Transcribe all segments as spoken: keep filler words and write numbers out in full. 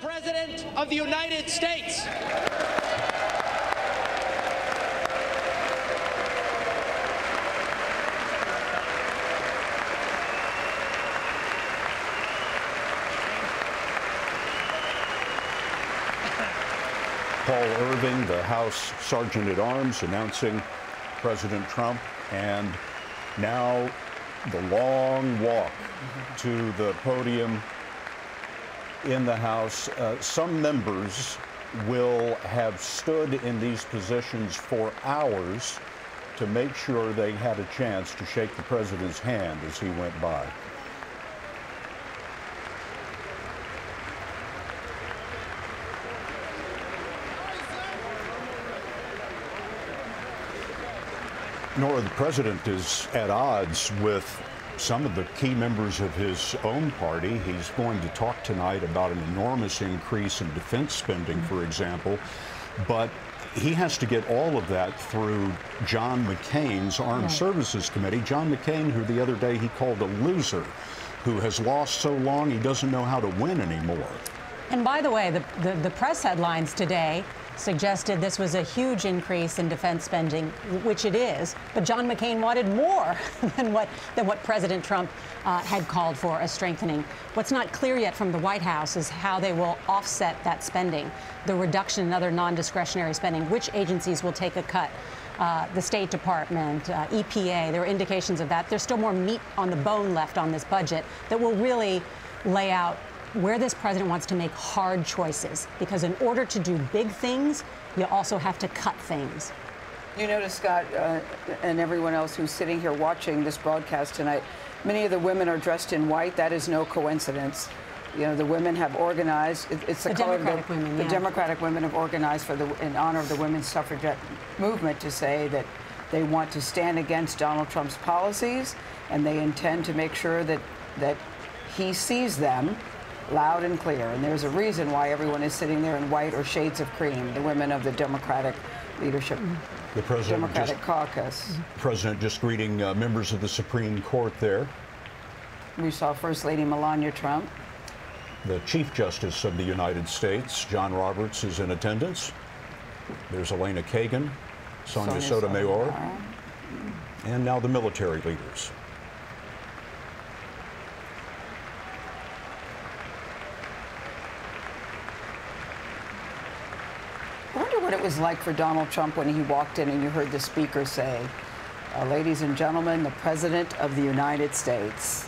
the President of the United States. Paul Irving, the House Sergeant-at-Arms, announcing President Trump, and now the long walk to the podium in the House. Uh, some members will have stood in these positions for hours to make sure they had a chance to shake the president's hand as he went by. Nora, the president is at odds with some of the key members of his own party. He's going to talk tonight about an enormous increase in defense spending, for example, but he has to get all of that through John McCain's Armed right. Services Committee. John McCain, who the other day he called a loser, who has lost so long he doesn't know how to win anymore. And by the way, the, the, the press headlines today suggested this was a huge increase in defense spending, which it is, but John McCain wanted more than what than what President Trump uh, had called for, a strengthening. What's not clear yet from the White House is how they will offset that spending, the reduction in other non-discretionary spending, which agencies will take a cut. Uh, the State Department, uh, E P A, there are indications of that. There's still more meat on the bone left on this budget that will really lay out where this president wants to make hard choices, because in order to do big things, you also have to cut things. You notice, Scott, uh, and everyone else who's sitting here watching this broadcast tonight, many of the women are dressed in white. That is no coincidence. You know, the women have organized. It, it's the, the color Democratic of the, women, the yeah. Democratic women have organized for the, in honor of the women's suffragette movement, to say that they want to stand against Donald Trump's policies, and they intend to make sure that that he sees them loud and clear. And there's a reason why everyone is sitting there in white or shades of cream, the women of the Democratic leadership, the president Democratic just, caucus. The president just greeting uh, members of the Supreme Court there. We saw First Lady Melania Trump. The Chief Justice of the United States, John Roberts, is in attendance. There's Elena Kagan, Sonia Sotomayor, Sotomayor, and now the military leaders. What it was like for Donald Trump when he walked in and you heard the speaker say, uh, ladies and gentlemen, the President of the United States.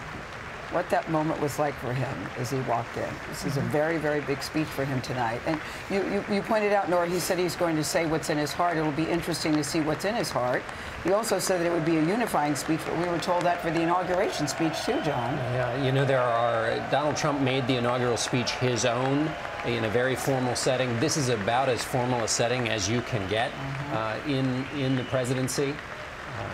What that moment was like for him as he walked in. This is a very, very big speech for him tonight. And you, you, you pointed out, Nora, he said he's going to say what's in his heart. It'll be interesting to see what's in his heart. He also said that it would be a unifying speech, but we were told that for the inauguration speech too, John. Yeah, you know, there are, Donald Trump made the inaugural speech his own, in a very formal setting. This is about as formal a setting as you can get uh, in in the presidency. Uh,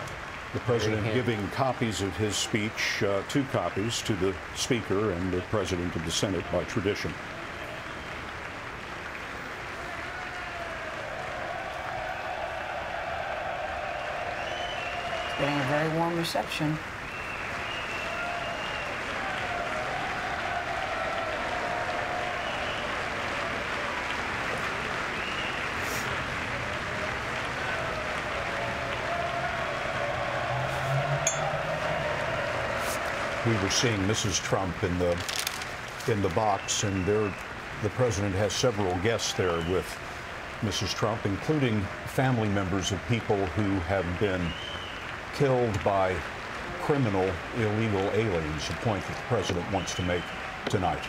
the president giving copies of his speech, uh, two copies, to the Speaker and the President of the Senate by tradition. It's getting a very warm reception. We were seeing Missus Trump in the in the box, and there the president has several guests there with Missus Trump, including family members of people who have been killed by criminal illegal aliens, a point that the president wants to make tonight.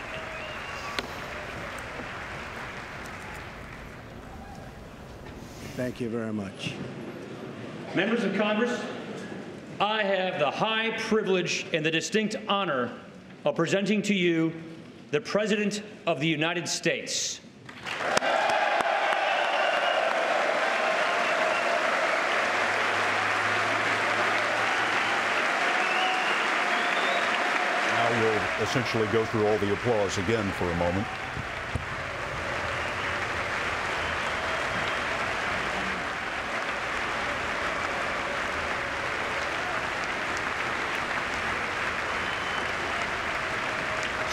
Thank you very much. Members of Congress, I have the high privilege and the distinct honor of presenting to you the President of the United States. Now we'll essentially go through all the applause again for a moment.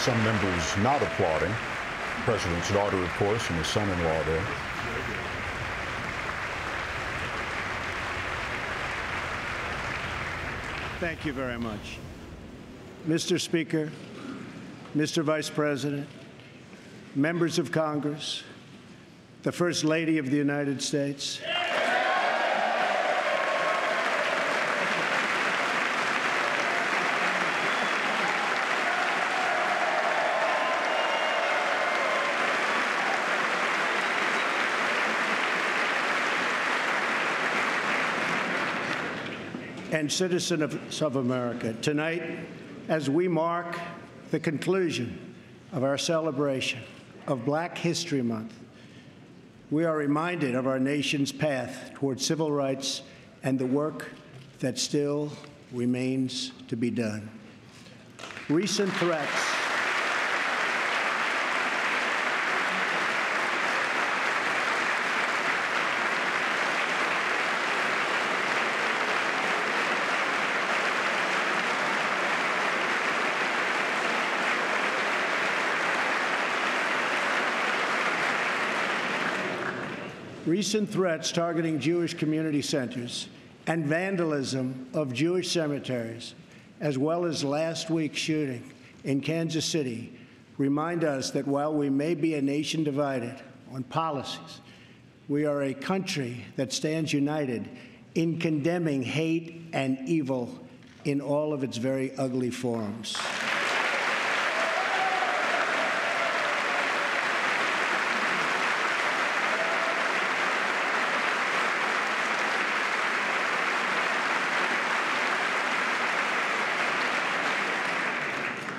Some members not applauding. president's daughter, of course, and his son-in-law there. Thank you very much. Mister Speaker, Mister Vice President, members of Congress, the First Lady of the United States, and citizens of America, tonight, as we mark the conclusion of our celebration of Black History Month, we are reminded of our nation's path toward civil rights and the work that still remains to be done. Recent threats Recent threats targeting Jewish community centers and vandalism of Jewish cemeteries, as well as last week's shooting in Kansas City, remind us that while we may be a nation divided on policies, we are a country that stands united in condemning hate and evil in all of its very ugly forms.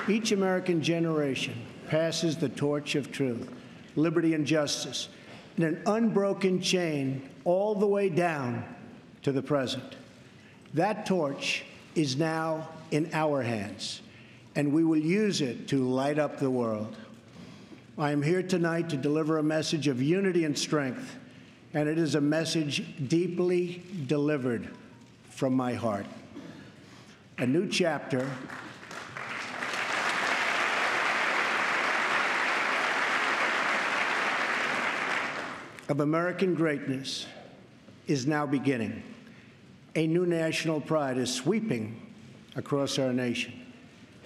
Each American generation passes the torch of truth, liberty, and justice in an unbroken chain all the way down to the present. That torch is now in our hands, and we will use it to light up the world. I am here tonight to deliver a message of unity and strength, and it is a message deeply delivered from my heart. A new chapter of American greatness is now beginning. A new national pride is sweeping across our nation,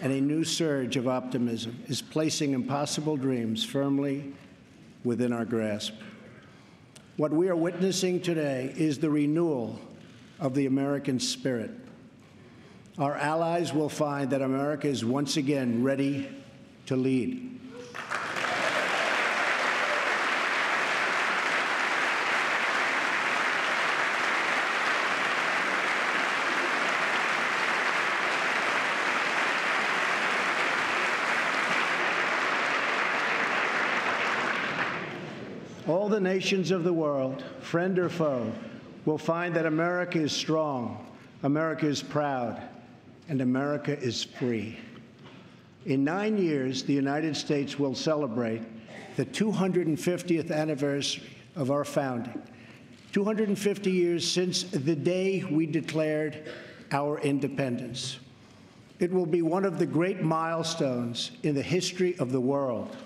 and a new surge of optimism is placing impossible dreams firmly within our grasp. What we are witnessing today is the renewal of the American spirit. Our allies will find that America is once again ready to lead. All the nations of the world, friend or foe, will find that America is strong, America is proud, and America is free. In nine years, the United States will celebrate the two hundred fiftieth anniversary of our founding, two hundred fifty years since the day we declared our independence. It will be one of the great milestones in the history of the world.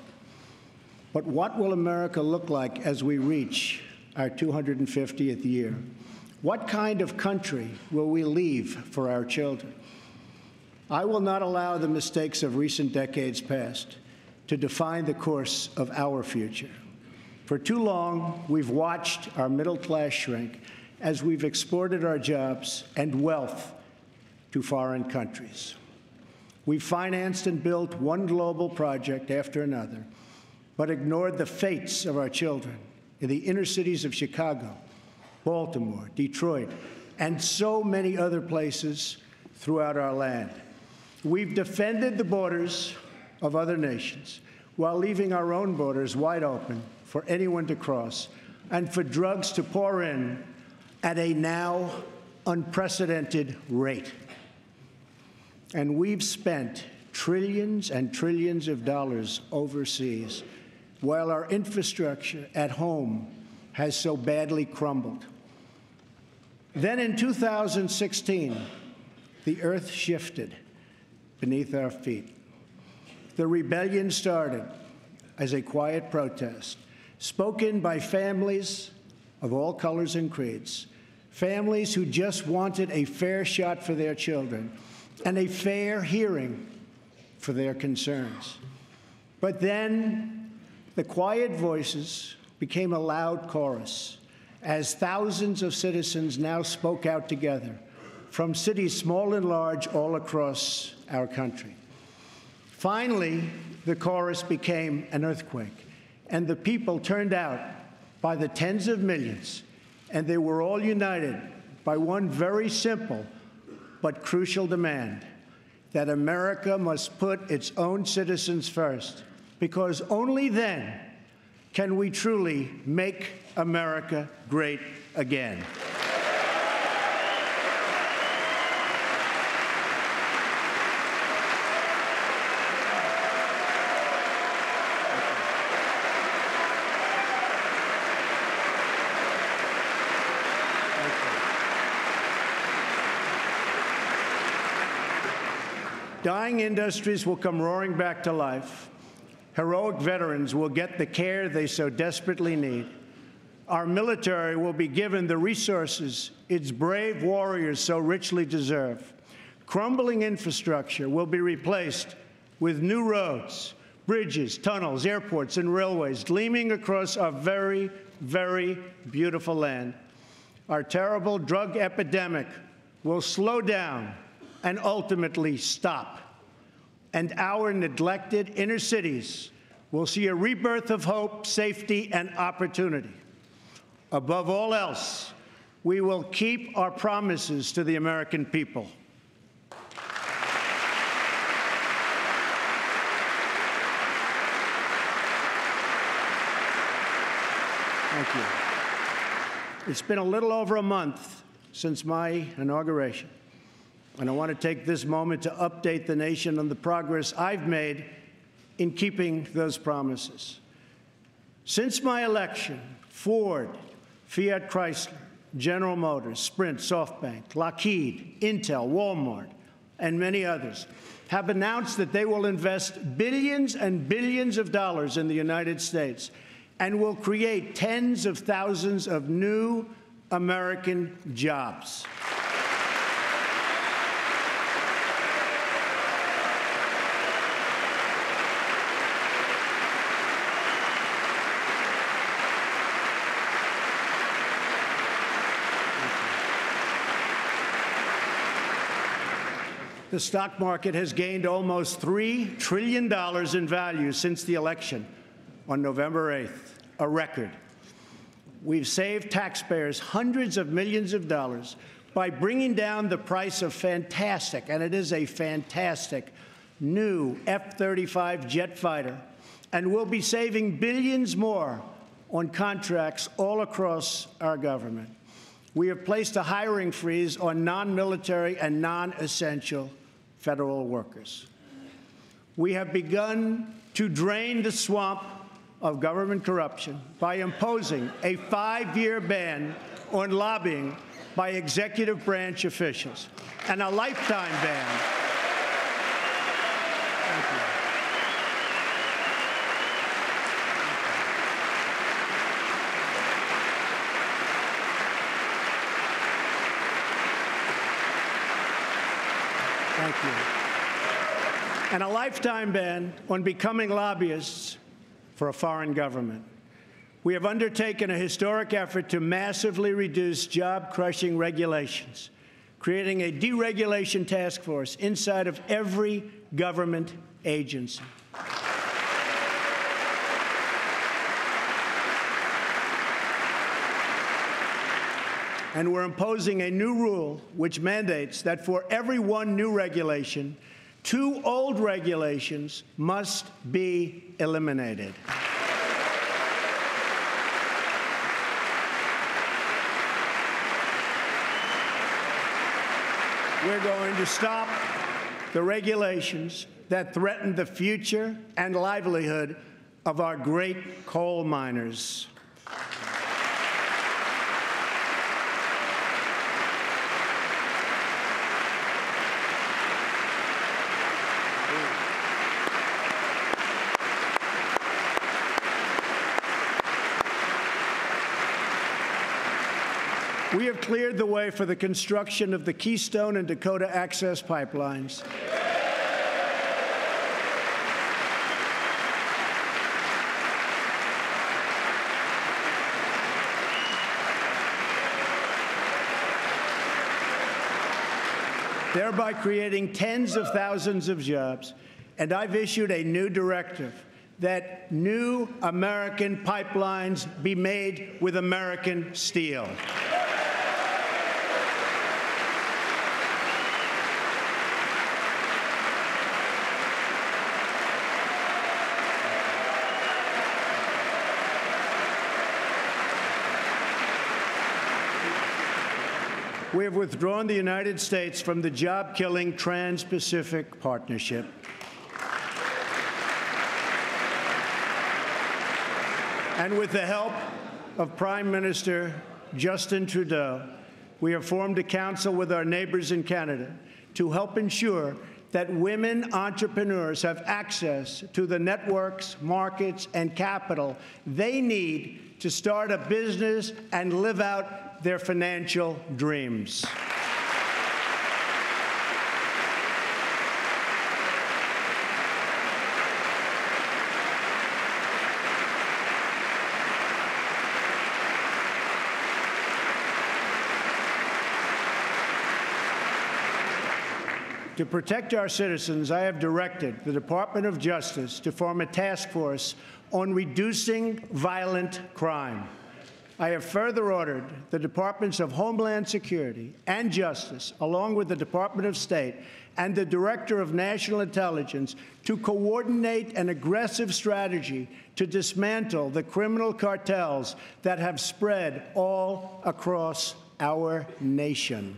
But what will America look like as we reach our two hundred fiftieth year? What kind of country will we leave for our children? I will not allow the mistakes of recent decades past to define the course of our future. For too long, we've watched our middle class shrink as we've exported our jobs and wealth to foreign countries. We've financed and built one global project after another, but ignored the fates of our children in the inner cities of Chicago, Baltimore, Detroit, and so many other places throughout our land. We've defended the borders of other nations while leaving our own borders wide open for anyone to cross and for drugs to pour in at a now unprecedented rate. And we've spent trillions and trillions of dollars overseas, while our infrastructure at home has so badly crumbled. Then in two thousand sixteen, the earth shifted beneath our feet. The rebellion started, as a quiet protest, spoken by families of all colors and creeds, families who just wanted a fair shot for their children and a fair hearing for their concerns. But then the quiet voices became a loud chorus as thousands of citizens now spoke out together from cities small and large all across our country. Finally, the chorus became an earthquake, and the people turned out by the tens of millions, and they were all united by one very simple but crucial demand, that America must put its own citizens first, because only then can we truly make America great again. Dying industries will come roaring back to life. Heroic veterans will get the care they so desperately need. Our military will be given the resources its brave warriors so richly deserve. Crumbling infrastructure will be replaced with new roads, bridges, tunnels, airports, and railways gleaming across our very, very beautiful land. Our terrible drug epidemic will slow down and ultimately stop. And our neglected inner cities will see a rebirth of hope, safety, and opportunity. Above all else, we will keep our promises to the American people. Thank you. It's been a little over a month since my inauguration, and I want to take this moment to update the nation on the progress I've made in keeping those promises. Since my election, Ford, Fiat Chrysler, General Motors, Sprint, SoftBank, Lockheed, Intel, Walmart, and many others have announced that they will invest billions and billions of dollars in the United States and will create tens of thousands of new American jobs. The stock market has gained almost three trillion dollars in value since the election on November eighth, a record. We've saved taxpayers hundreds of millions of dollars by bringing down the price of fantastic, and it is a fantastic, new F thirty-five jet fighter, and we'll be saving billions more on contracts all across our government. We have placed a hiring freeze on non-military and non-essential federal workers. We have begun to drain the swamp of government corruption by imposing a five-year ban on lobbying by executive branch officials and a lifetime ban. Thank you. Thank you. And a lifetime ban on becoming lobbyists for a foreign government. We have undertaken a historic effort to massively reduce job-crushing regulations, creating a deregulation task force inside of every government agency. And we're imposing a new rule which mandates that for every one new regulation, two old regulations must be eliminated. We're going to stop the regulations that threaten the future and livelihood of our great coal miners. We have cleared the way for the construction of the Keystone and Dakota Access pipelines. Thereby creating tens of thousands of jobs. And I've issued a new directive that new American pipelines be made with American steel. We have withdrawn the United States from the job-killing Trans-Pacific Partnership. And with the help of Prime Minister Justin Trudeau, we have formed a council with our neighbors in Canada to help ensure that women entrepreneurs have access to the networks, markets, and capital they need to start a business and live out their financial dreams. To protect our citizens, I have directed the Department of Justice to form a task force on reducing violent crime. I have further ordered the Departments of Homeland Security and Justice, along with the Department of State and the Director of National Intelligence, to coordinate an aggressive strategy to dismantle the criminal cartels that have spread all across our nation.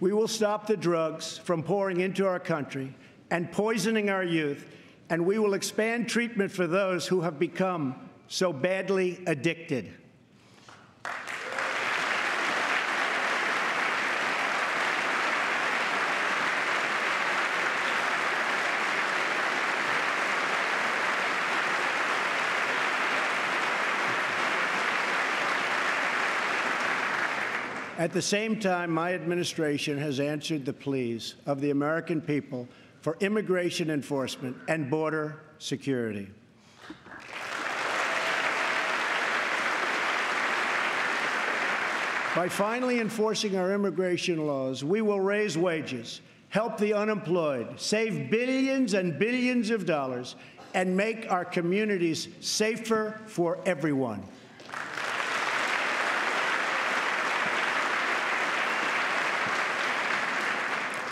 We will stop the drugs from pouring into our country and poisoning our youth, and we will expand treatment for those who have become so badly addicted. At the same time, my administration has answered the pleas of the American people for immigration enforcement and border security. By finally enforcing our immigration laws, we will raise wages, help the unemployed, save billions and billions of dollars, and make our communities safer for everyone.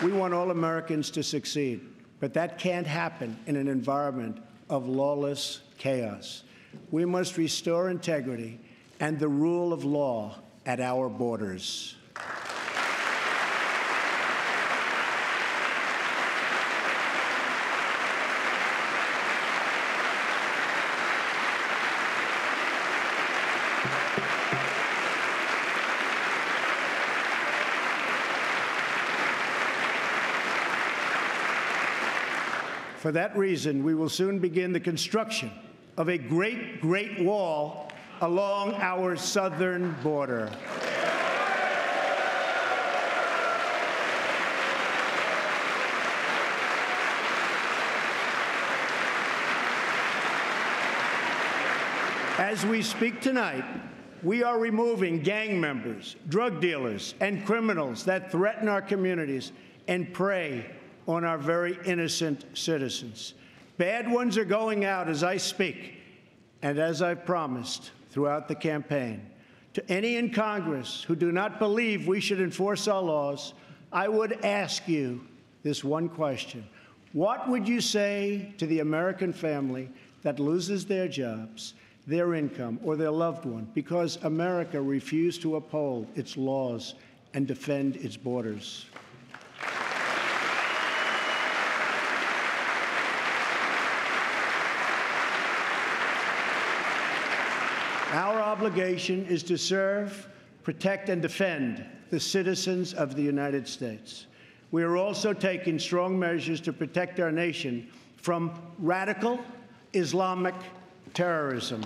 We want all Americans to succeed, but that can't happen in an environment of lawless chaos. We must restore integrity and the rule of law at our borders. For that reason, we will soon begin the construction of a great, great wall along our southern border. As we speak tonight, we are removing gang members, drug dealers, and criminals that threaten our communities and prey on our very innocent citizens. Bad ones are going out as I speak, and as I've promised throughout the campaign. To any in Congress who do not believe we should enforce our laws, I would ask you this one question. What would you say to the American family that loses their jobs, their income, or their loved one because America refused to uphold its laws and defend its borders? Our obligation is to serve protect and defend the citizens of the United States. We are also taking strong measures to protect our nation from radical Islamic terrorism.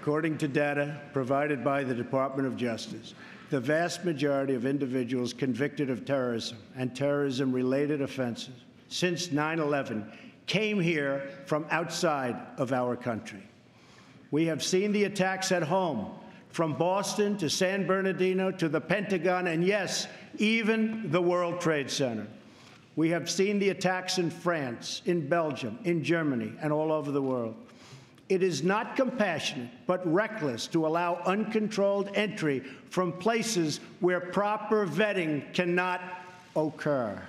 According to data provided by the Department of Justice, the vast majority of individuals convicted of terrorism and terrorism-related offenses since nine eleven came here from outside of our country. We have seen the attacks at home, from Boston to San Bernardino to the Pentagon, and yes, even the World Trade Center. We have seen the attacks in France, in Belgium, in Germany, and all over the world. It is not compassionate, but reckless to allow uncontrolled entry from places where proper vetting cannot occur.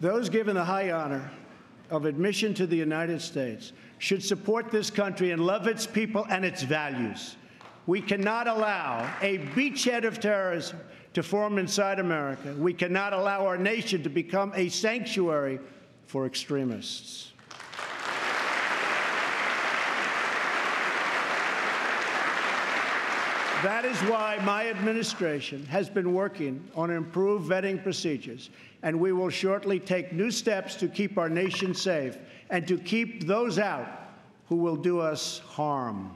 Those given the high honor of admission to the United States should support this country and love its people and its values. We cannot allow a beachhead of terrorism to form inside America. We cannot allow our nation to become a sanctuary for extremists. That is why my administration has been working on improved vetting procedures, and we will shortly take new steps to keep our nation safe and to keep those out who will do us harm.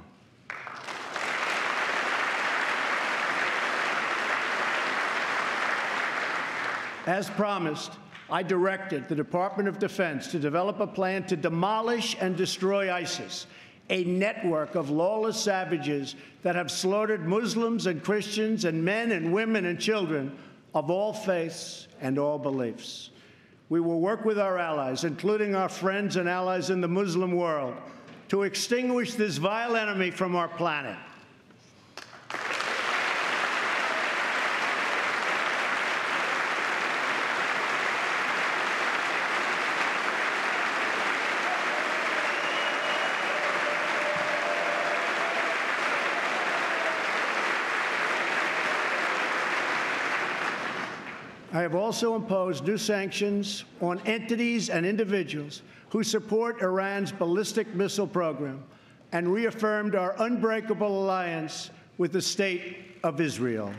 As promised, I directed the Department of Defense to develop a plan to demolish and destroy ISIS, a network of lawless savages that have slaughtered Muslims and Christians and men and women and children of all faiths and all beliefs. We will work with our allies, including our friends and allies in the Muslim world, to extinguish this vile enemy from our planet. I have also imposed new sanctions on entities and individuals who support Iran's ballistic missile program and reaffirmed our unbreakable alliance with the State of Israel.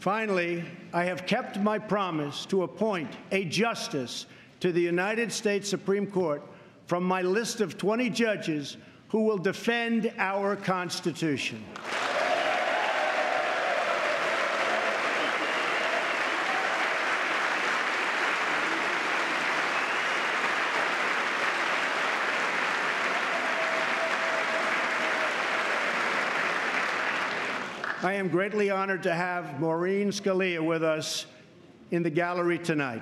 Finally, I have kept my promise to appoint a justice to the United States Supreme Court from my list of twenty judges who will defend our Constitution. I am greatly honored to have Maureen Scalia with us in the gallery tonight.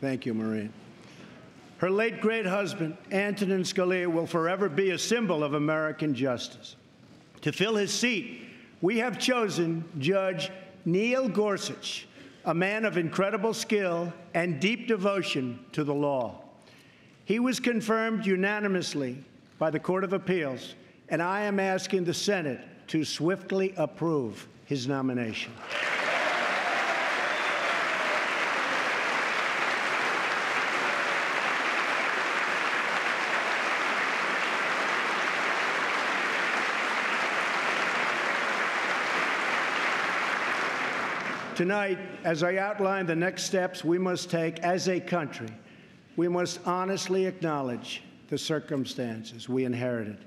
Thank you, Maureen. Her late great husband, Antonin Scalia, will forever be a symbol of American justice. To fill his seat, we have chosen Judge Neil Gorsuch, a man of incredible skill and deep devotion to the law. He was confirmed unanimously by the Court of Appeals, and I am asking the Senate to swiftly approve his nomination. Tonight, as I outline the next steps we must take as a country, we must honestly acknowledge the circumstances we inherited.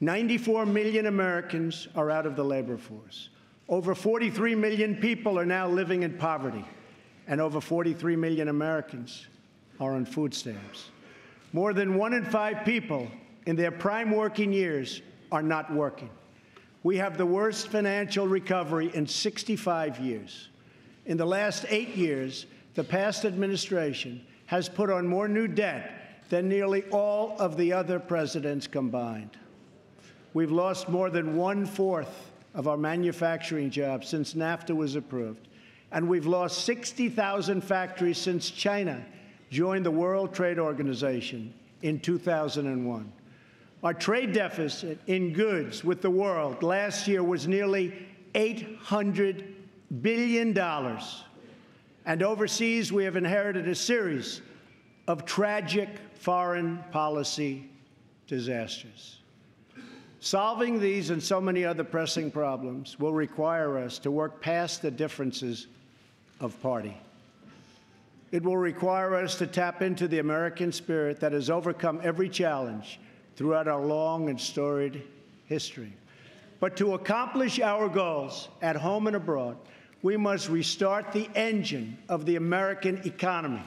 ninety-four million Americans are out of the labor force. Over forty-three million people are now living in poverty, and over forty-three million Americans are on food stamps. More than one in five people in their prime working years are not working. We have the worst financial recovery in sixty-five years. In the last eight years, the past administration has put on more new debt than nearly all of the other presidents combined. We've lost more than one-fourth of our manufacturing jobs since NAFTA was approved, and we've lost sixty thousand factories since China joined the World Trade Organization in two thousand one. Our trade deficit in goods with the world last year was nearly eight hundred billion dollars. And overseas, we have inherited a series of tragic foreign policy disasters. Solving these and so many other pressing problems will require us to work past the differences of party. It will require us to tap into the American spirit that has overcome every challenge throughout our long and storied history. But to accomplish our goals at home and abroad, we must restart the engine of the American economy,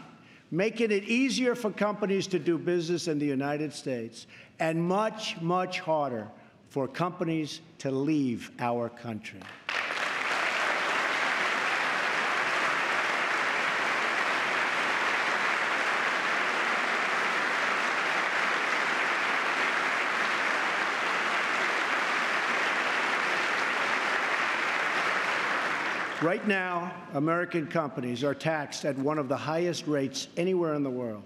making it easier for companies to do business in the United States and much, much harder for companies to leave our country. Right now, American companies are taxed at one of the highest rates anywhere in the world.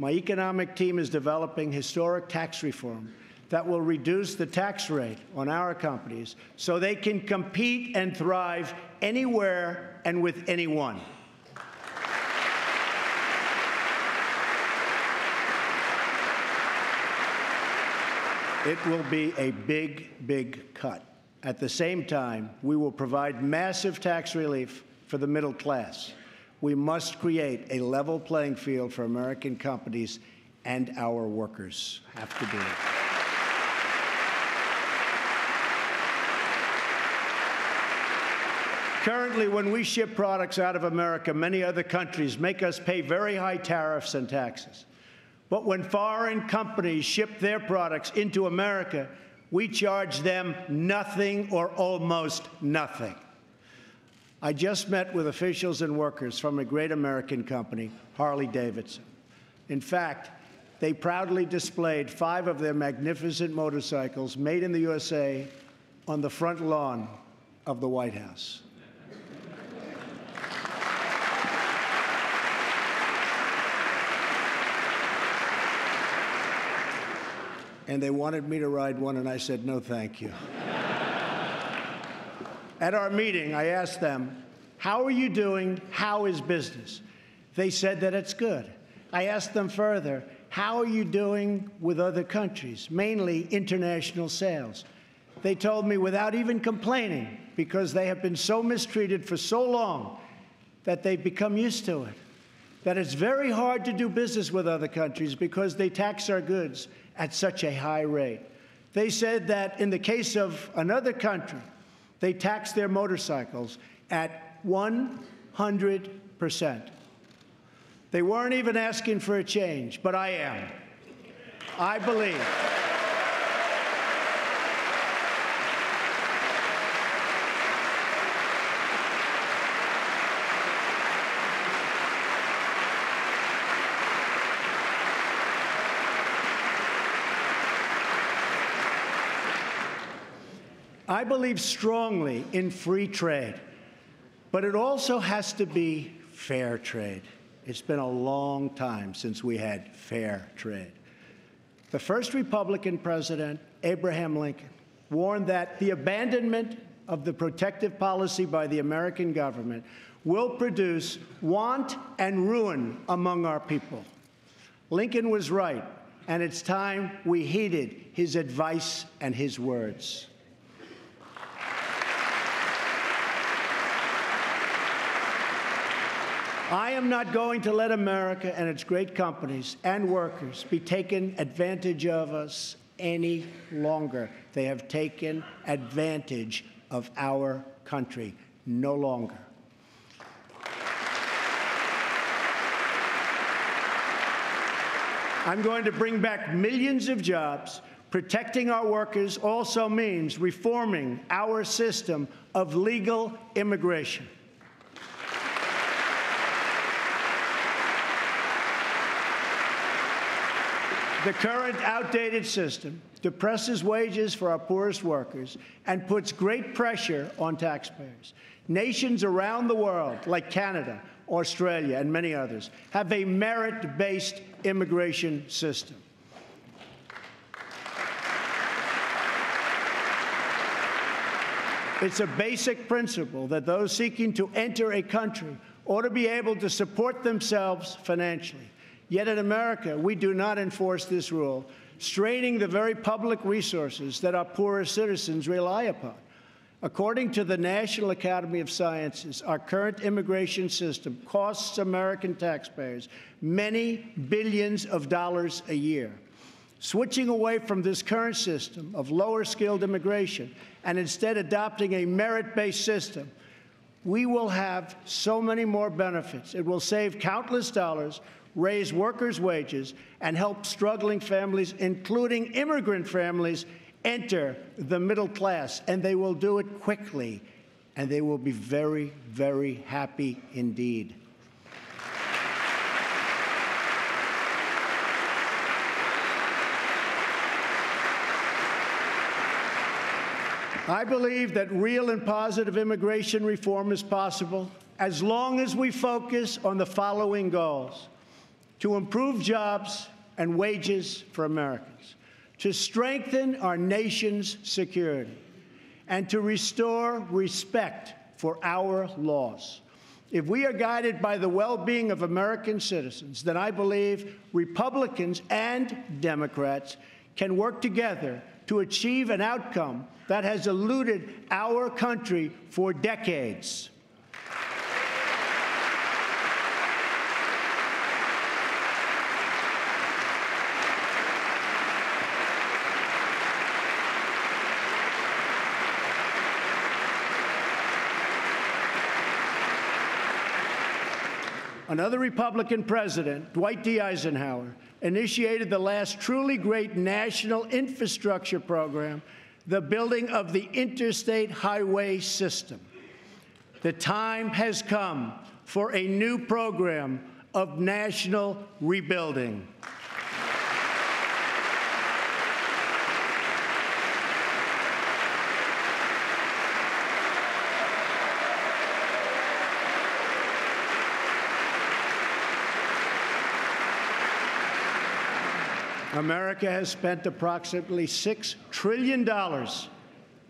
My economic team is developing historic tax reform that will reduce the tax rate on our companies so they can compete and thrive anywhere and with anyone. It will be a big, big cut. At the same time, we will provide massive tax relief for the middle class. We must create a level playing field for American companies, and our workers have to do it. Currently, when we ship products out of America, many other countries make us pay very high tariffs and taxes. But when foreign companies ship their products into America, we charge them nothing or almost nothing. I just met with officials and workers from a great American company, Harley-Davidson. In fact, they proudly displayed five of their magnificent motorcycles made in the U S A on the front lawn of the White House. And they wanted me to ride one, and I said, no, thank you. At our meeting, I asked them, how are you doing? How is business? They said that it's good. I asked them further, how are you doing with other countries, mainly international sales? They told me without even complaining, because they have been so mistreated for so long that they've become used to it, that it's very hard to do business with other countries because they tax our goods at such a high rate. They said that in the case of another country, they taxed their motorcycles at one hundred percent. They weren't even asking for a change, but I am. I believe. I believe strongly in free trade, but it also has to be fair trade. It's been a long time since we had fair trade. The first Republican president, Abraham Lincoln, warned that the abandonment of the protective policy by the American government will produce want and ruin among our people. Lincoln was right, and it's time we heeded his advice and his words. I am not going to let America and its great companies and workers be taken advantage of us any longer. They have taken advantage of our country. No longer. I'm going to bring back millions of jobs. Protecting our workers also means reforming our system of legal immigration. The current outdated system depresses wages for our poorest workers and puts great pressure on taxpayers. Nations around the world, like Canada, Australia, and many others, have a merit-based immigration system. It's a basic principle that those seeking to enter a country ought to be able to support themselves financially. Yet in America, we do not enforce this rule, straining the very public resources that our poorest citizens rely upon. According to the National Academy of Sciences, our current immigration system costs American taxpayers many billions of dollars a year. Switching away from this current system of lower-skilled immigration and instead adopting a merit-based system, we will have so many more benefits. It will save countless dollars, raise workers' wages, and help struggling families, including immigrant families, enter the middle class. And they will do it quickly, and they will be very, very happy indeed. I believe that real and positive immigration reform is possible as long as we focus on the following goals: to improve jobs and wages for Americans, to strengthen our nation's security, and to restore respect for our laws. If we are guided by the well-being of American citizens, then I believe Republicans and Democrats can work together to achieve an outcome that has eluded our country for decades. Another Republican president, Dwight D. Eisenhower, initiated the last truly great national infrastructure program, the building of the interstate highway system. The time has come for a new program of national rebuilding. America has spent approximately six trillion dollars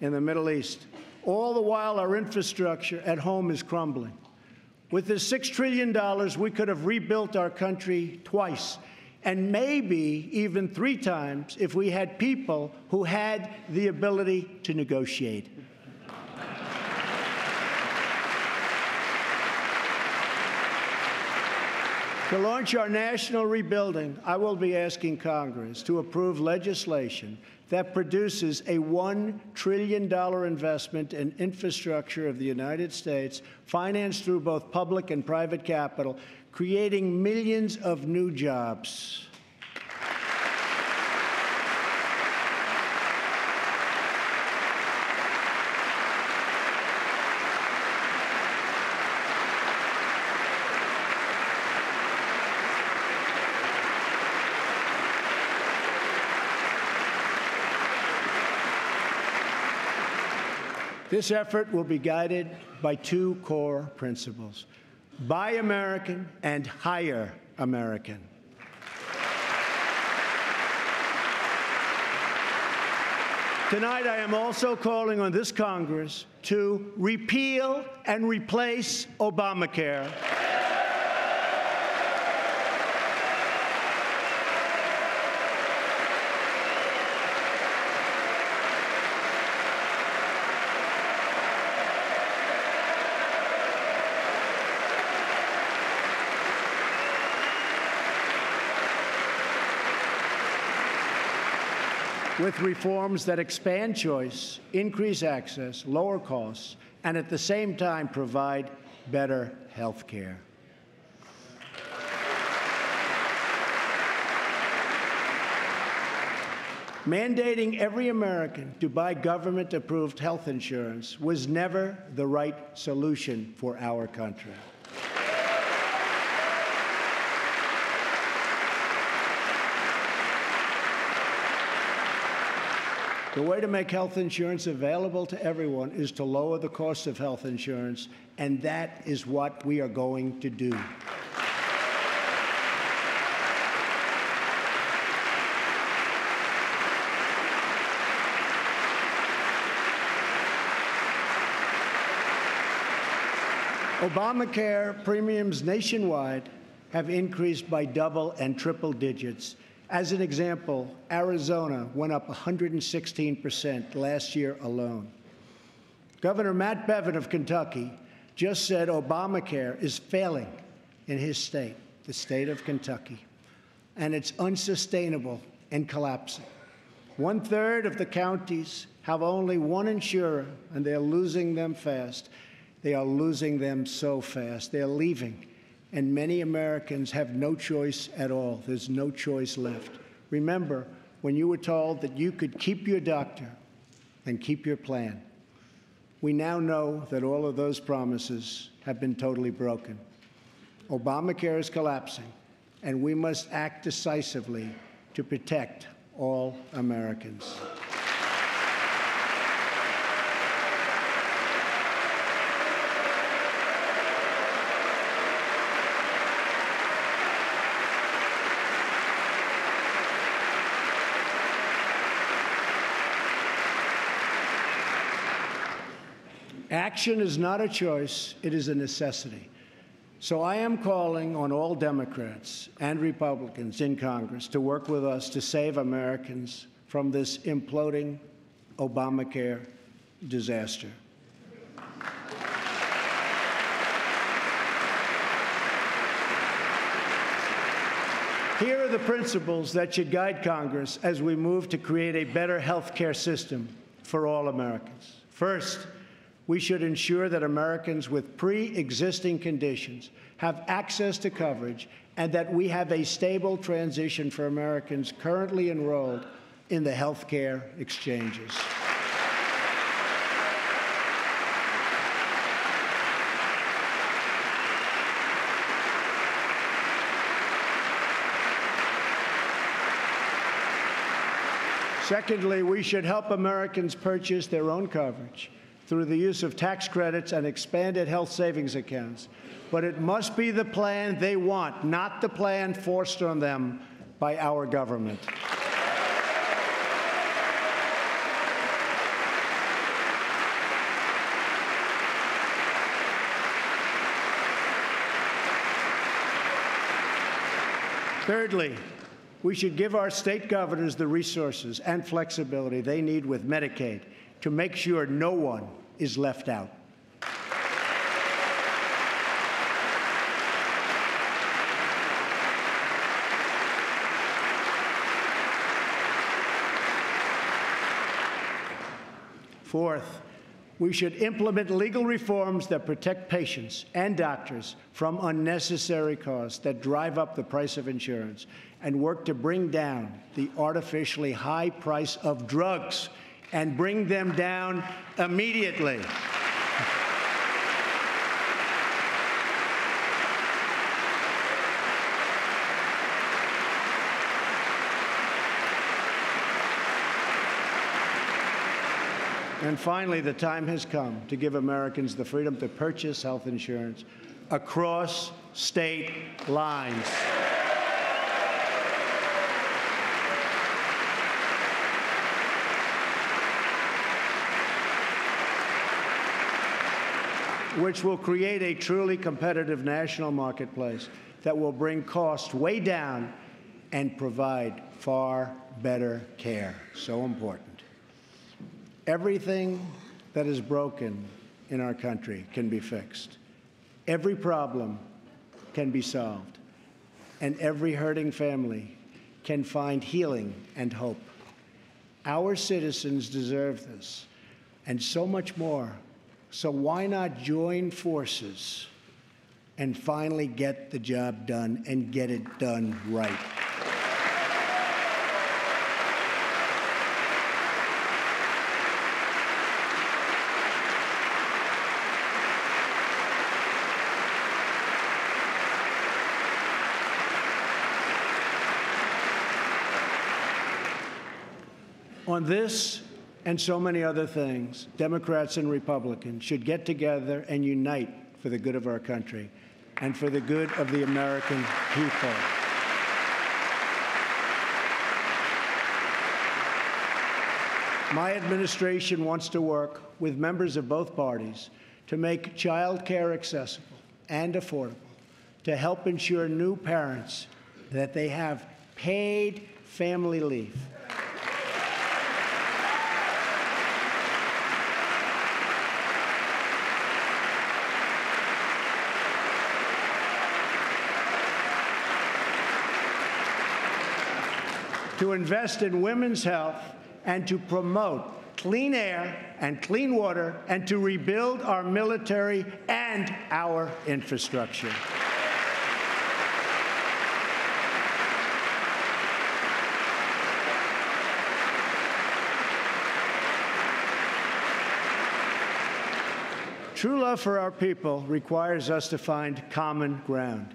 in the Middle East. All the while, our infrastructure at home is crumbling. With this six trillion dollars, we could have rebuilt our country twice, and maybe even three times if we had people who had the ability to negotiate. To launch our national rebuilding, I will be asking Congress to approve legislation that produces a one trillion dollars investment in infrastructure of the United States, financed through both public and private capital, creating millions of new jobs. This effort will be guided by two core principles: Buy American and Hire American. Tonight, I am also calling on this Congress to repeal and replace Obamacare, with reforms that expand choice, increase access, lower costs, and at the same time provide better health care. Mandating every American to buy government-approved health insurance was never the right solution for our country. The way to make health insurance available to everyone is to lower the cost of health insurance, and that is what we are going to do. Obamacare premiums nationwide have increased by double and triple digits. As an example, Arizona went up one hundred sixteen percent last year alone. Governor Matt Bevin of Kentucky just said Obamacare is failing in his state, the state of Kentucky, and it's unsustainable and collapsing. One-third of the counties have only one insurer, and they're losing them fast. They are losing them so fast. They're leaving, and many Americans have no choice at all. There's no choice left. Remember when you were told that you could keep your doctor and keep your plan? We now know that all of those promises have been totally broken. Obamacare is collapsing, and we must act decisively to protect all Americans. Action is not a choice, it is a necessity. So I am calling on all Democrats and Republicans in Congress to work with us to save Americans from this imploding Obamacare disaster. Here are the principles that should guide Congress as we move to create a better health care system for all Americans. First, we should ensure that Americans with pre-existing conditions have access to coverage and that we have a stable transition for Americans currently enrolled in the health care exchanges. Secondly, we should help Americans purchase their own coverage through the use of tax credits and expanded health savings accounts. But it must be the plan they want, not the plan forced on them by our government. Thirdly, we should give our state governors the resources and flexibility they need with Medicaid to make sure no one is left out. Fourth, we should implement legal reforms that protect patients and doctors from unnecessary costs that drive up the price of insurance and work to bring down the artificially high price of drugs and bring them down immediately. And finally, the time has come to give Americans the freedom to purchase health insurance across state lines. Which will create a truly competitive national marketplace that will bring costs way down and provide far better care. So important. Everything that is broken in our country can be fixed. Every problem can be solved. And every hurting family can find healing and hope. Our citizens deserve this, and so much more. So why not join forces and finally get the job done and get it done right? On this and so many other things, Democrats and Republicans should get together and unite for the good of our country and for the good of the American people. My administration wants to work with members of both parties to make child care accessible and affordable, to help ensure new parents that they have paid family leave. To invest in women's health and to promote clean air and clean water and to rebuild our military and our infrastructure. True love for our people requires us to find common ground,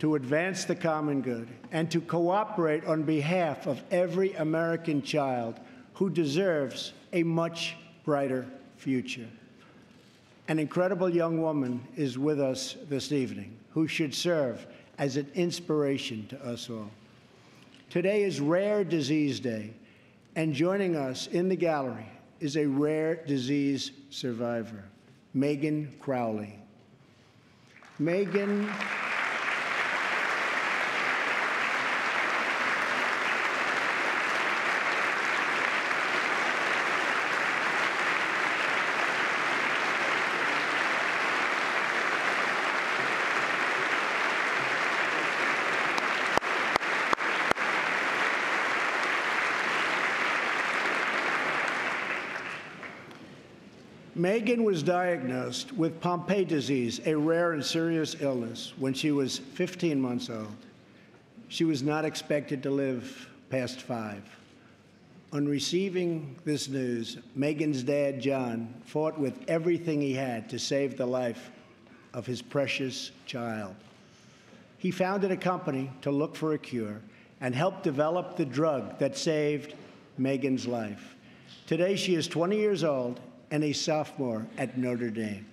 to advance the common good, and to cooperate on behalf of every American child who deserves a much brighter future. An incredible young woman is with us this evening who should serve as an inspiration to us all. Today is Rare Disease Day, and joining us in the gallery is a rare disease survivor, Megan Crowley. Megan. Megan was diagnosed with Pompe disease, a rare and serious illness, when she was fifteen months old. She was not expected to live past five. On receiving this news, Megan's dad, John, fought with everything he had to save the life of his precious child. He founded a company to look for a cure and helped develop the drug that saved Megan's life. Today, she is twenty years old and a sophomore at Notre Dame.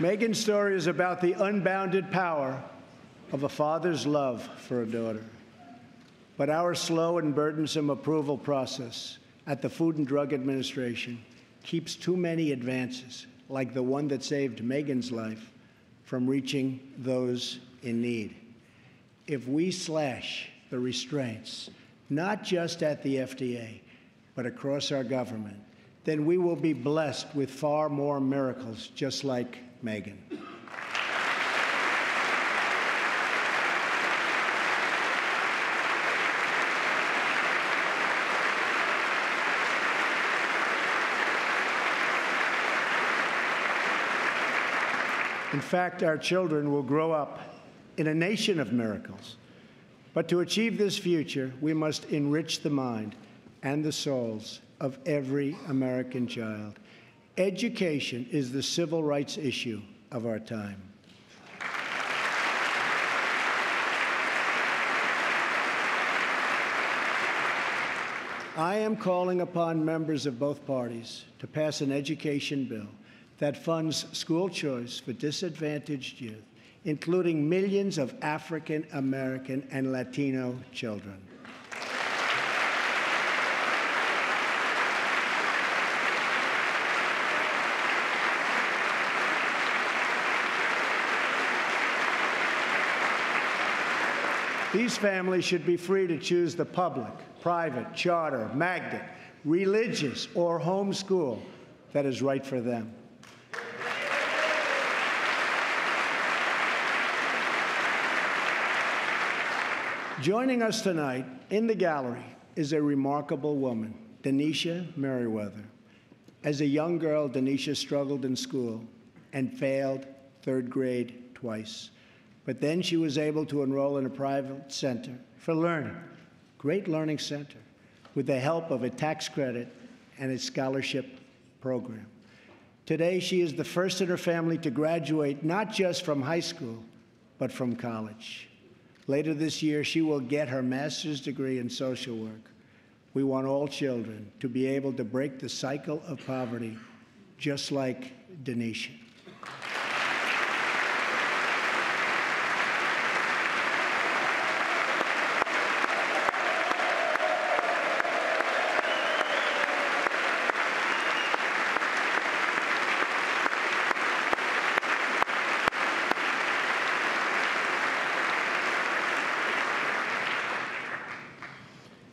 Megan's story is about the unbounded power of a father's love for a daughter. But our slow and burdensome approval process at the Food and Drug Administration keeps too many advances, like the one that saved Megan's life, from reaching those in need. If we slash the restraints, not just at the F D A, but across our government, then we will be blessed with far more miracles, just like Megan. In fact, our children will grow up in a nation of miracles. But to achieve this future, we must enrich the mind and the souls of every American child. Education is the civil rights issue of our time. I am calling upon members of both parties to pass an education bill that funds school choice for disadvantaged youth, including millions of African American and Latino children. These families should be free to choose the public, private, charter, magnet, religious, or home school that is right for them. Joining us tonight in the gallery is a remarkable woman, Denisha Merriweather. As a young girl, Denisha struggled in school and failed third grade twice. But then she was able to enroll in a private center for learning, great learning center, with the help of a tax credit and a scholarship program. Today, she is the first in her family to graduate not just from high school, but from college. Later this year, she will get her master's degree in social work. We want all children to be able to break the cycle of poverty, just like Denisha.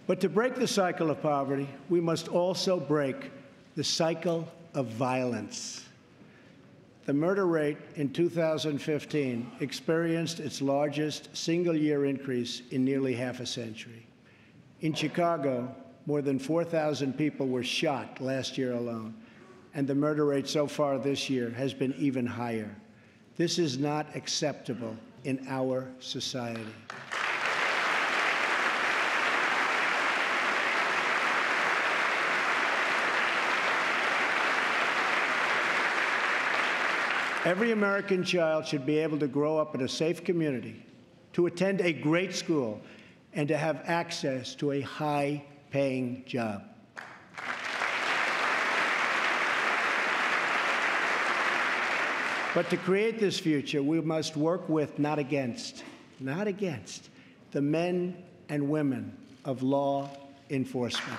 But to break the cycle of poverty, we must also break the cycle of violence. The murder rate in two thousand fifteen experienced its largest single-year increase in nearly half a century. In Chicago, more than four thousand people were shot last year alone, and the murder rate so far this year has been even higher. This is not acceptable in our society. Every American child should be able to grow up in a safe community, to attend a great school, and to have access to a high-paying job. But to create this future, we must work with, not against, not against, the men and women of law enforcement.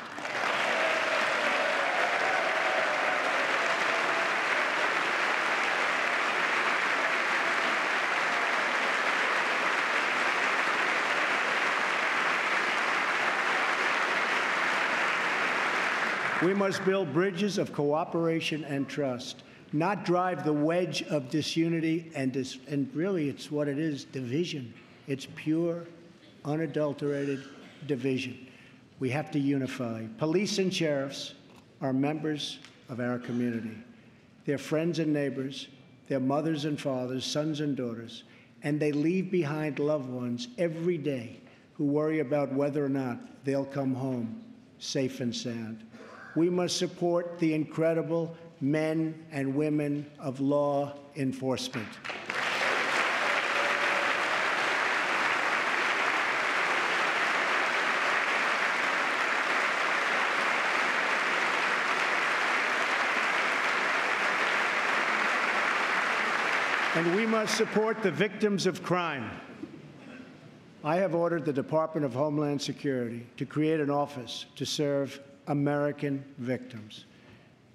We must build bridges of cooperation and trust, not drive the wedge of disunity and, dis and really it's what it is, division. It's pure, unadulterated division. We have to unify. Police and sheriffs are members of our community. They're friends and neighbors, they're mothers and fathers, sons and daughters, and they leave behind loved ones every day who worry about whether or not they'll come home safe and sound. We must support the incredible men and women of law enforcement. And we must support the victims of crime. I have ordered the Department of Homeland Security to create an office to serve American victims.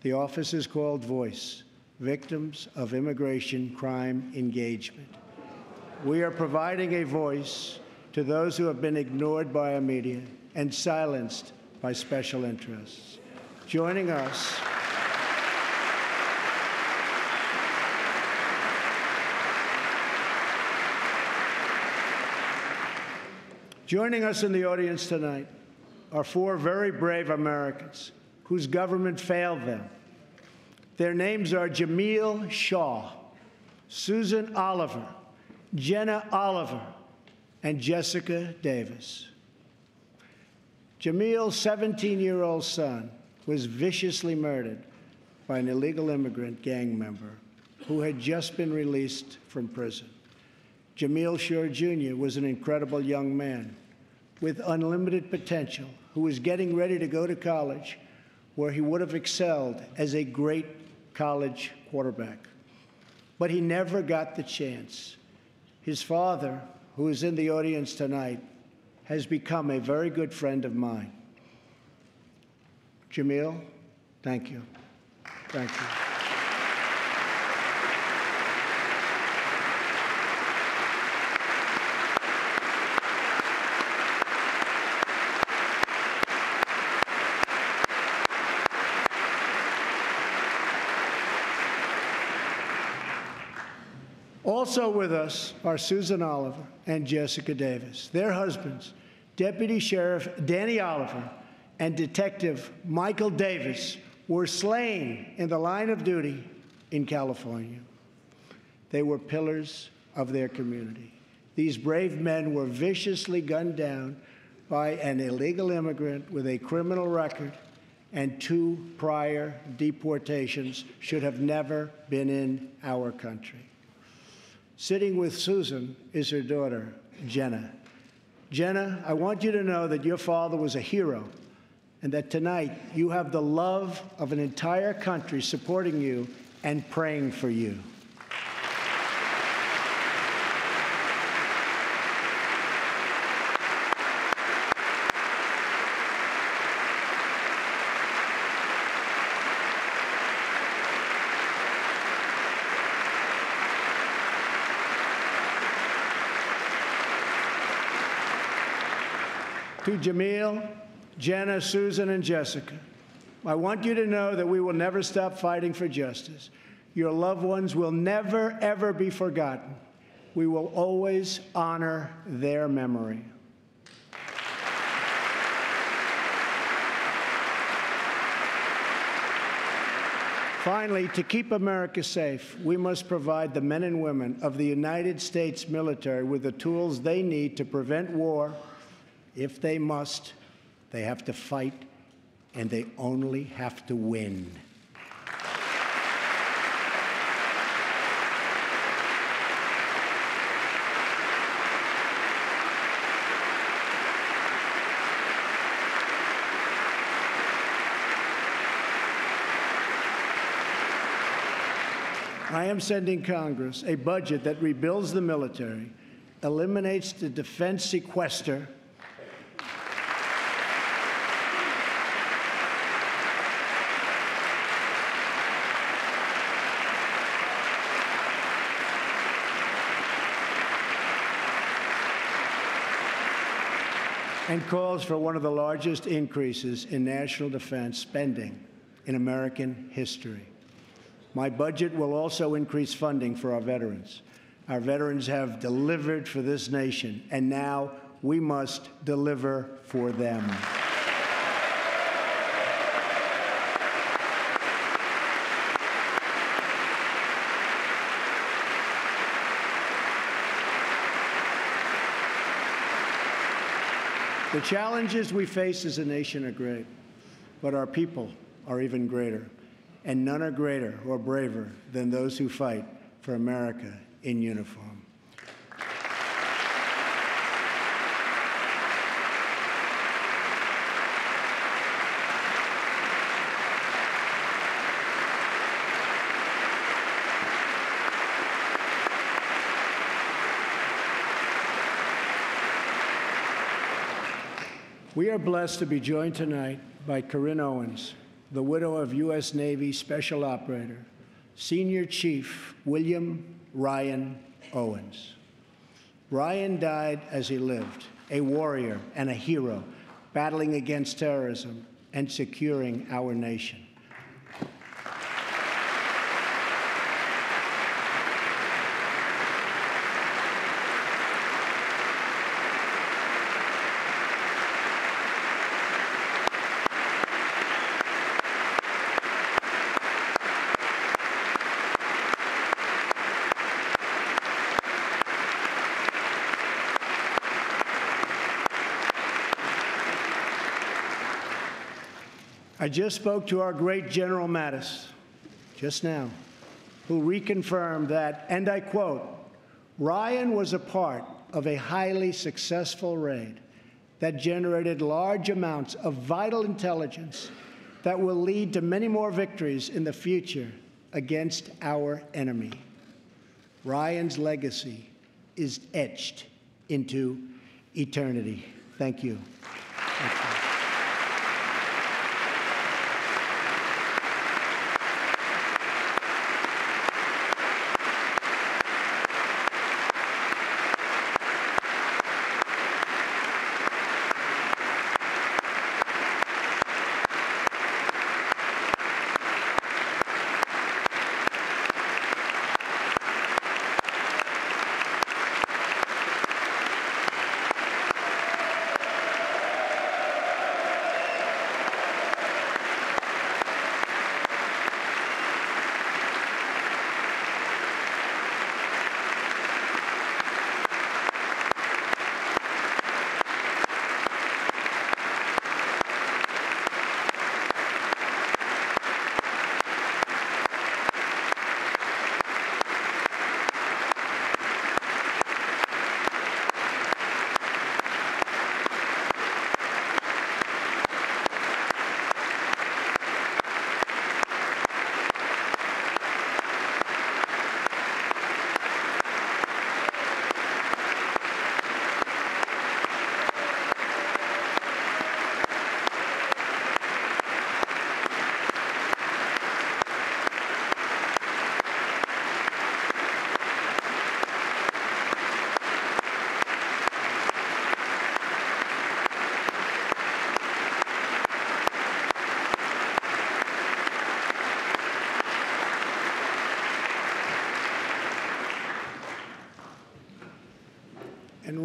The office is called Voice, Victims of Immigration Crime Engagement. We are providing a voice to those who have been ignored by our media and silenced by special interests. Joining us, joining us in the audience tonight are four very brave Americans whose government failed them. Their names are Jamiel Shaw, Susan Oliver, Jenna Oliver, and Jessica Davis. Jamiel's seventeen-year-old son was viciously murdered by an illegal immigrant gang member who had just been released from prison. Jamiel Shaw, Junior was an incredible young man with unlimited potential, who was getting ready to go to college, where he would have excelled as a great college quarterback. But he never got the chance. His father, who is in the audience tonight, has become a very good friend of mine. Jamiel, thank you. Thank you. Also with us are Susan Oliver and Jessica Davis, their husbands, Deputy Sheriff Danny Oliver and Detective Michael Davis, were slain in the line of duty in California. They were pillars of their community. These brave men were viciously gunned down by an illegal immigrant with a criminal record and two prior deportations, should have never been in our country. Sitting with Susan is her daughter, Jenna. Jenna, I want you to know that your father was a hero and that tonight you have the love of an entire country supporting you and praying for you. To Jamiel, Jenna, Susan, and Jessica, I want you to know that we will never stop fighting for justice. Your loved ones will never, ever be forgotten. We will always honor their memory. Finally, to keep America safe, we must provide the men and women of the United States military with the tools they need to prevent war. If they must, they have to fight, and they only have to win. I am sending Congress a budget that rebuilds the military, eliminates the defense sequester, and calls for one of the largest increases in national defense spending in American history. My budget will also increase funding for our veterans. Our veterans have delivered for this nation, and now we must deliver for them. The challenges we face as a nation are great, but our people are even greater, and none are greater or braver than those who fight for America in uniform. We are blessed to be joined tonight by Corinne Owens, the widow of U S Navy Special Operator, Senior Chief William Ryan Owens. Ryan died as he lived, a warrior and a hero, battling against terrorism and securing our nation. I just spoke to our great General Mattis just now, who reconfirmed that, and I quote, "Ryan was a part of a highly successful raid that generated large amounts of vital intelligence that will lead to many more victories in the future against our enemy." Ryan's legacy is etched into eternity. Thank you. Thank you.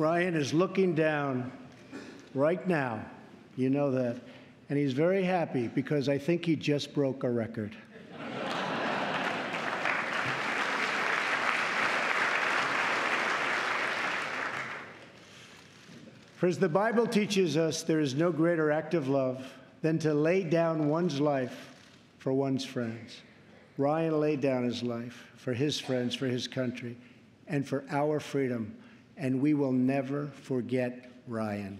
Ryan is looking down right now. You know that. And he's very happy because I think he just broke a record. For as the Bible teaches us, there is no greater act of love than to lay down one's life for one's friends. Ryan laid down his life for his friends, for his country, and for our freedom. And we will never forget Ryan.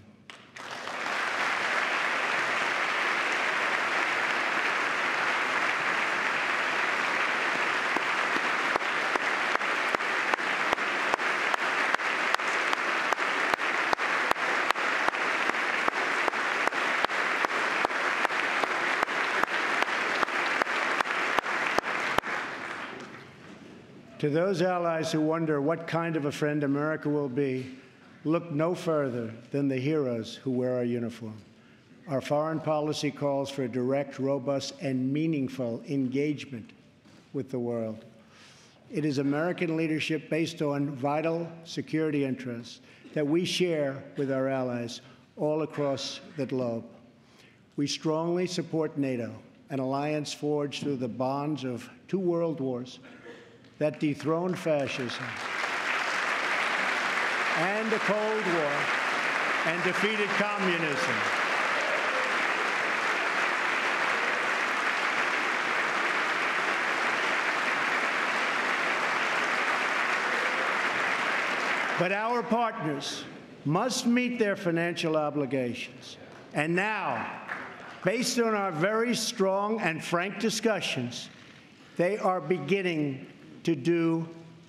To those allies who wonder what kind of a friend America will be, look no further than the heroes who wear our uniform. Our foreign policy calls for direct, robust, and meaningful engagement with the world. It is American leadership based on vital security interests that we share with our allies all across the globe. We strongly support NATO, an alliance forged through the bonds of two world wars that dethroned fascism and the Cold War and defeated communism. But our partners must meet their financial obligations. And now, based on our very strong and frank discussions, they are beginning to do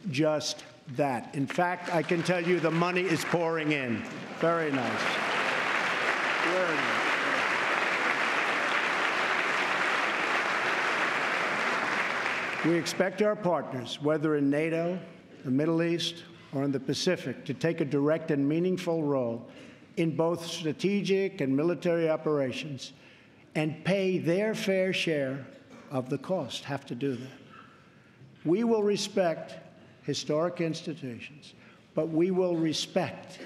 just that. In fact, I can tell you the money is pouring in. Very nice. Very nice. We expect our partners, whether in NATO, the Middle East, or in the Pacific, to take a direct and meaningful role in both strategic and military operations and pay their fair share of the cost. Have to do that. We will respect historic institutions, but we will respect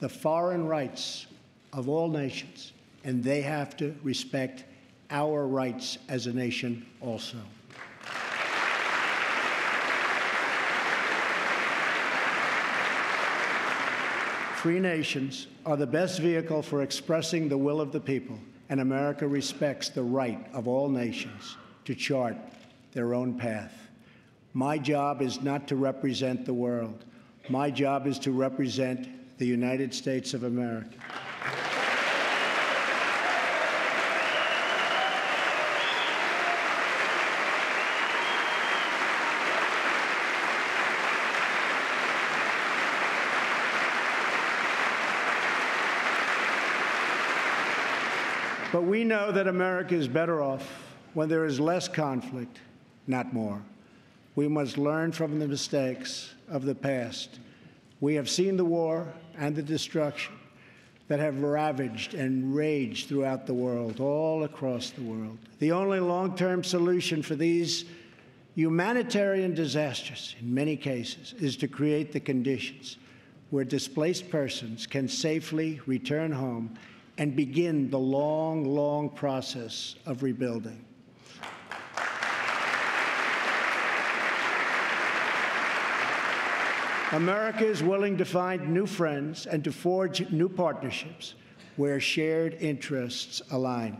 the foreign rights of all nations, and they have to respect our rights as a nation also. Free nations are the best vehicle for expressing the will of the people, and America respects the right of all nations to chart their own path. My job is not to represent the world. My job is to represent the United States of America. But we know that America is better off when there is less conflict, not more. We must learn from the mistakes of the past. We have seen the war and the destruction that have ravaged and raged throughout the world, all across the world. The only long-term solution for these humanitarian disasters, in many cases, is to create the conditions where displaced persons can safely return home and begin the long, long process of rebuilding. America is willing to find new friends and to forge new partnerships where shared interests align.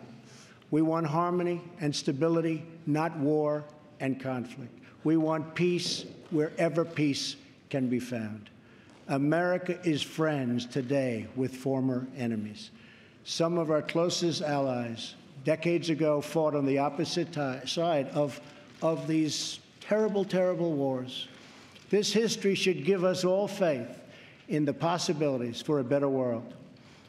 We want harmony and stability, not war and conflict. We want peace wherever peace can be found. America is friends today with former enemies. Some of our closest allies decades ago fought on the opposite side of, of these terrible, terrible wars. This history should give us all faith in the possibilities for a better world.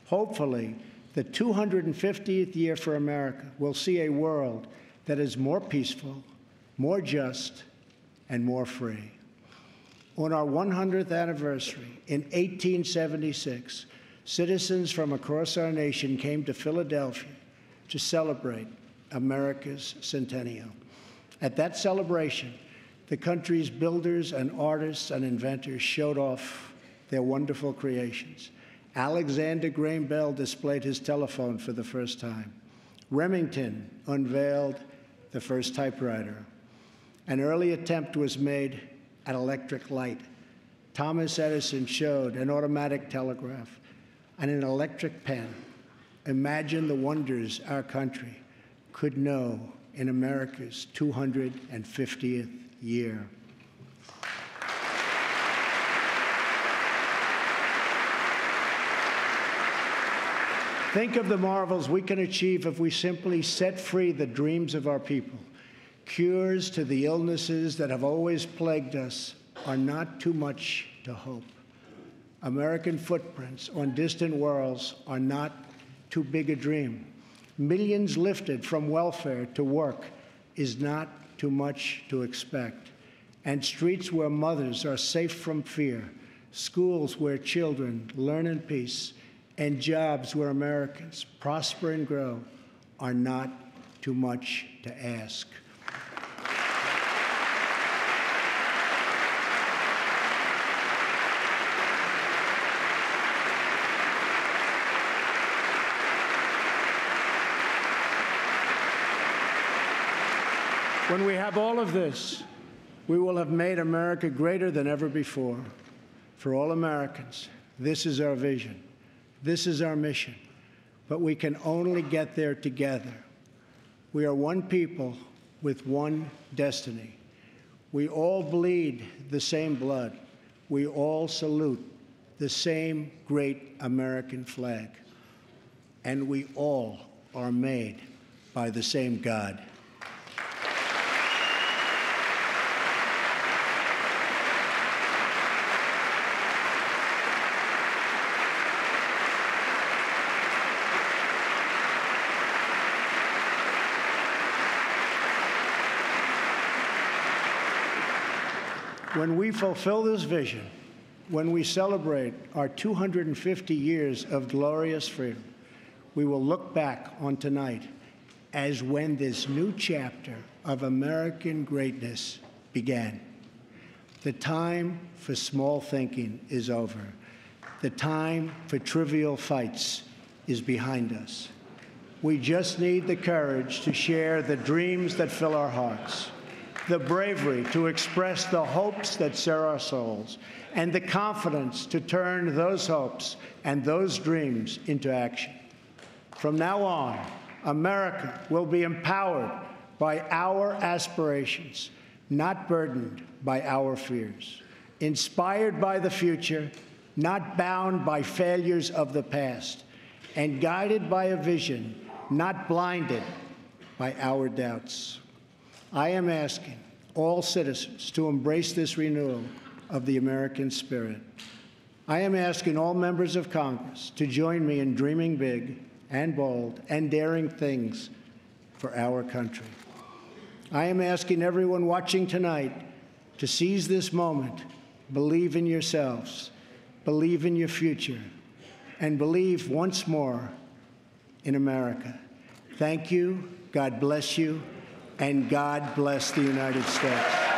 Hopefully, the two hundred fiftieth year for America will see a world that is more peaceful, more just, and more free. On our one hundredth anniversary in eighteen seventy-six, citizens from across our nation came to Philadelphia to celebrate America's centennial. At that celebration, the country's builders and artists and inventors showed off their wonderful creations. Alexander Graham Bell displayed his telephone for the first time. Remington unveiled the first typewriter. An early attempt was made at electric light. Thomas Edison showed an automatic telegraph and an electric pen. Imagine the wonders our country could know in America's two hundred fiftieth year. Think of the marvels we can achieve if we simply set free the dreams of our people. Cures to the illnesses that have always plagued us are not too much to hope. American footprints on distant worlds are not too big a dream. Millions lifted from welfare to work is not too much to expect. And streets where mothers are safe from fear, schools where children learn in peace, and jobs where Americans prosper and grow are not too much to ask. When we have all of this, we will have made America greater than ever before. For all Americans, this is our vision. This is our mission. But we can only get there together. We are one people with one destiny. We all bleed the same blood. We all salute the same great American flag. And we all are made by the same God. When we fulfill this vision, when we celebrate our two hundred fifty years of glorious freedom, we will look back on tonight as when this new chapter of American greatness began. The time for small thinking is over. The time for trivial fights is behind us. We just need the courage to share the dreams that fill our hearts, the bravery to express the hopes that stir our souls, and the confidence to turn those hopes and those dreams into action. From now on, America will be empowered by our aspirations, not burdened by our fears, inspired by the future, not bound by failures of the past, and guided by a vision, not blinded by our doubts. I am asking all citizens to embrace this renewal of the American spirit. I am asking all members of Congress to join me in dreaming big and bold and daring things for our country. I am asking everyone watching tonight to seize this moment, believe in yourselves, believe in your future, and believe once more in America. Thank you, God bless you, and God bless the United States.